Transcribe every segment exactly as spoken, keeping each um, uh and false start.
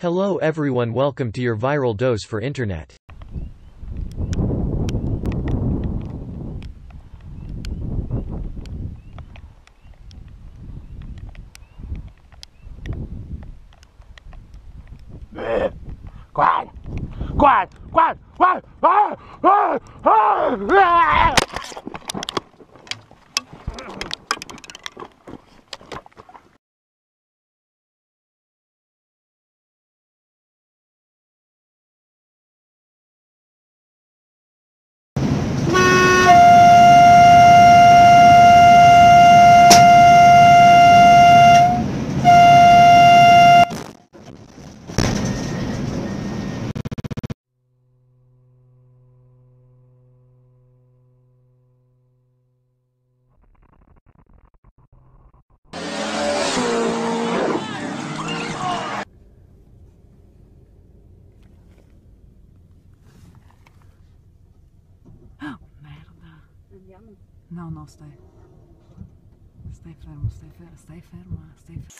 Hello everyone, welcome to your viral dose for internet. Quiet! Quiet! Quiet! Quiet! Ah! Ah! Ah! No, no, stai. Stai fermo, stai fermo, stai fermo, stai fermo.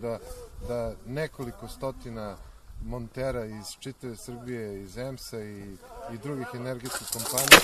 Da, da nekoliko stotina montera iz čitave Srbije, iz E M S-a i, i drugih energetskih kompanija.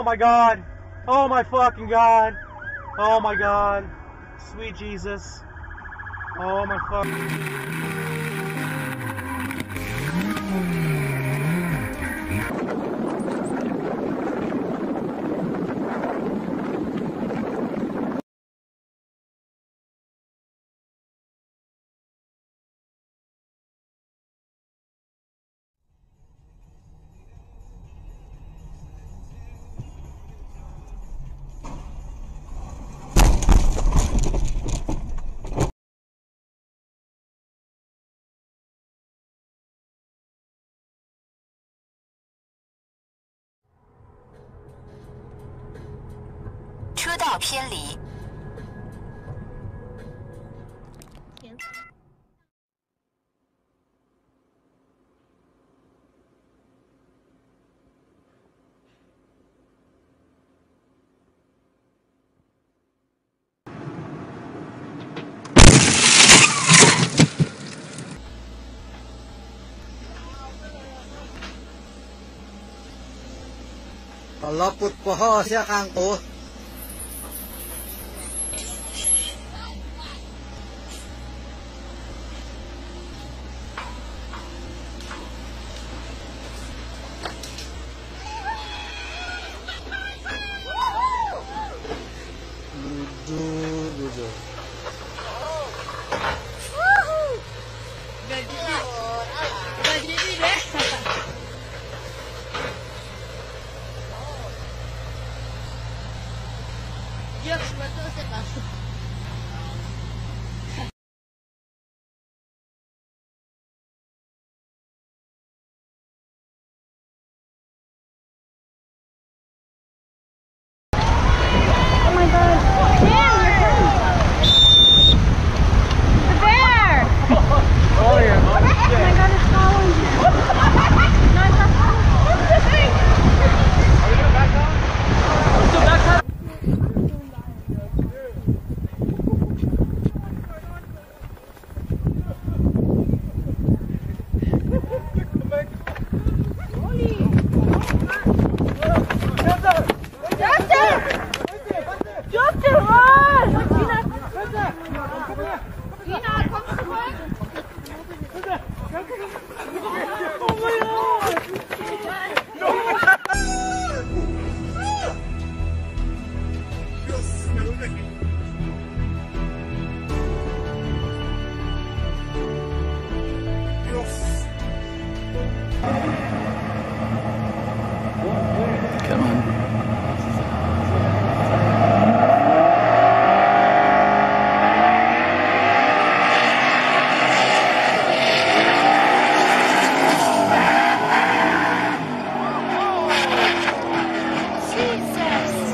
Oh my God, oh my fucking God, oh my God, sweet Jesus, oh my fucking...车道偏离。 Palapot po ho siya kang o. Dios, ¿cuánto se pasó?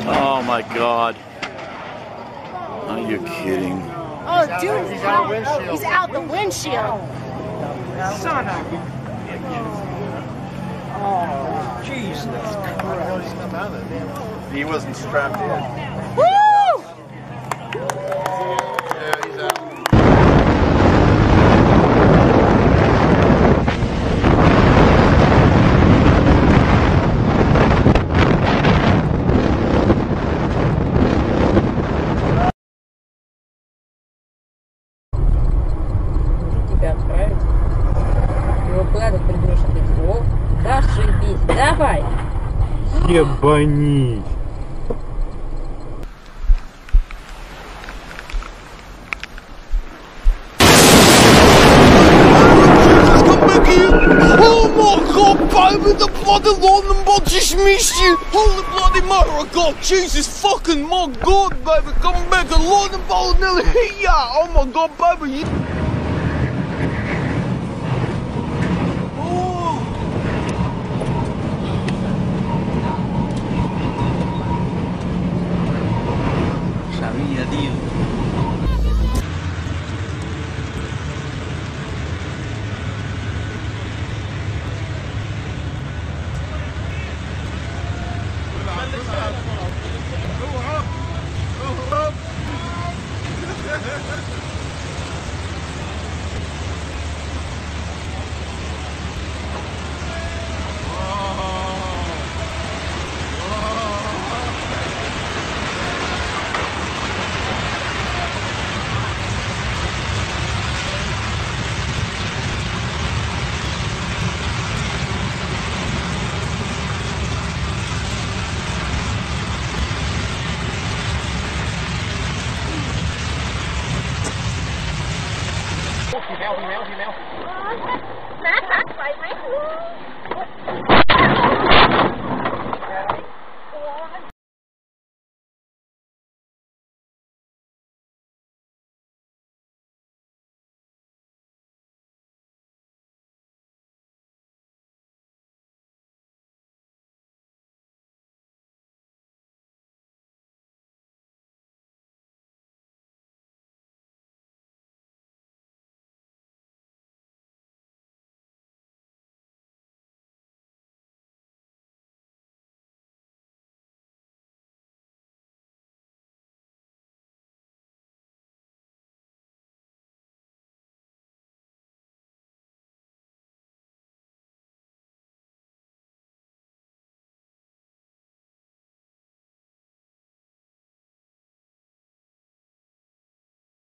Oh my God. Are you kidding? Oh, dude, he's out, out he's out the windshield. Son of a... Oh, Jesus Christ. He wasn't strapped in. Woo! Ебанить! Oh my God, baby, the bloody London ball just missed you! Holy bloody mother of God, Jesus fucking my God, baby, come back, the London ball nearly hit ya! Oh my God, baby, you...